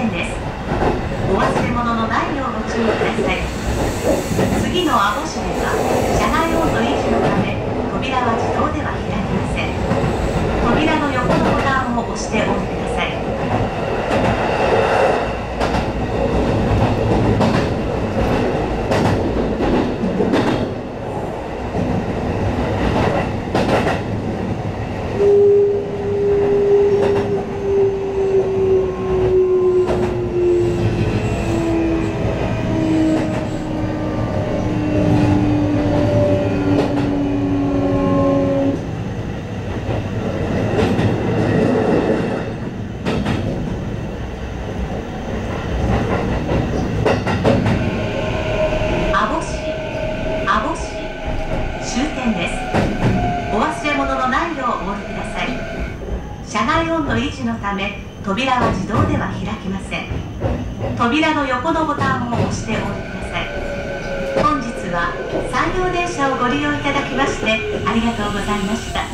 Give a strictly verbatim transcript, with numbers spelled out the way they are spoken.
険です。お忘れ物のないようご注意ください。次の網走は車内温度維持のため扉は自動では開きません。扉の横のボタンを押しておいてください。扉は自動では開きません。扉の横のボタンを押しておいてください。本日は山陽電車をご利用いただきましてありがとうございました。